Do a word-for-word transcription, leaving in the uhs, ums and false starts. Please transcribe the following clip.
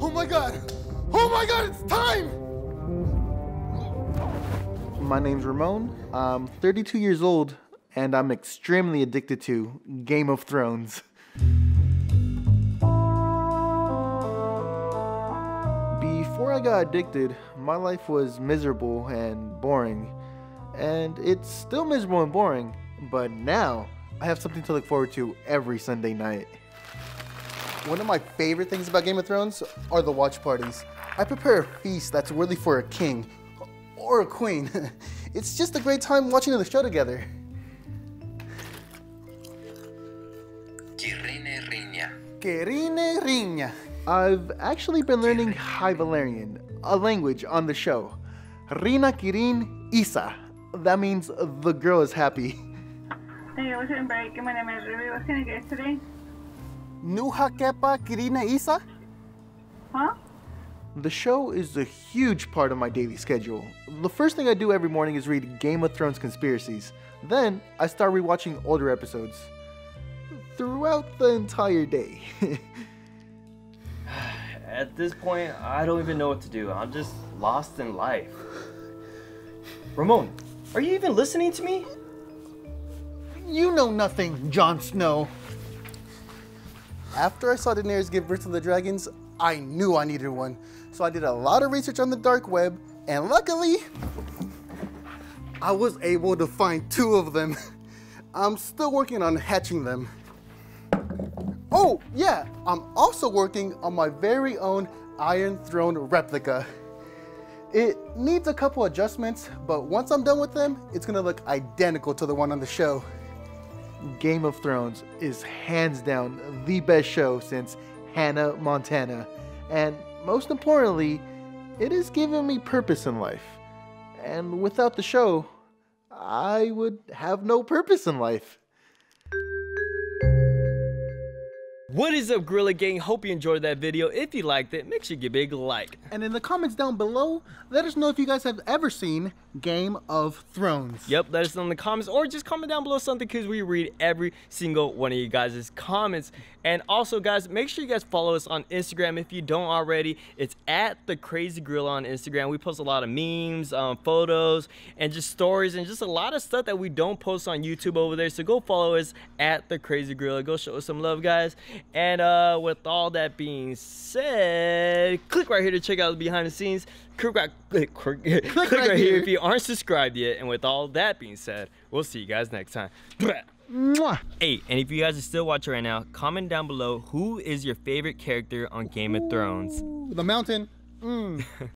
Oh my god! Oh my god, it's time! My name's Ramon, I'm thirty-two years old, and I'm extremely addicted to Game of Thrones. Before I got addicted, my life was miserable and boring. And it's still miserable and boring, but now I have something to look forward to every Sunday night. One of my favorite things about Game of Thrones are the watch parties. I prepare a feast that's worthy for a king or a queen. It's just a great time watching the show together. Querine riña. Querine riña. I've actually been learning High Valyrian, a language on the show. Rina Kirin Isa. That means the girl is happy. Hey, what's up, everybody? Good morning, my name is Ruby. What's going to get today? Nuha Kepa Kirina Isa? Huh? The show is a huge part of my daily schedule. The first thing I do every morning is read Game of Thrones conspiracies. Then I start rewatching older episodes. Throughout the entire day. At this point, I don't even know what to do. I'm just lost in life. Ramon, are you even listening to me? You know nothing, Jon Snow. After I saw Daenerys give birth to the dragons, I knew I needed one. So I did a lot of research on the dark web, and luckily, I was able to find two of them. I'm still working on hatching them. Oh, yeah, I'm also working on my very own Iron Throne replica. It needs a couple adjustments, but once I'm done with them, it's gonna look identical to the one on the show. Game of Thrones is hands down the best show since Hannah Montana, and most importantly, it has given me purpose in life. And without the show, I would have no purpose in life. What is up, Gorilla Gang? Hope you enjoyed that video. If you liked it, make sure you give it a big like. And in the comments down below, let us know if you guys have ever seen Game of Thrones. Yep, let us know in the comments, or just comment down below something, because we read every single one of you guys' comments. And also, guys, make sure you guys follow us on Instagram if you don't already. It's at thecrazygorilla on Instagram. We post a lot of memes, um, photos, and just stories, and just a lot of stuff that we don't post on YouTube over there. So go follow us at thecrazygorilla. Go show us some love, guys. And uh, with all that being said, click right here to check out the behind the scenes. Click right, click, click, click click right, right here if you aren't subscribed yet. And with all that being said, we'll see you guys next time. Mwah. Hey, and if you guys are still watching right now, comment down below who is your favorite character on Game of Thrones. Ooh, the Mountain. Mm.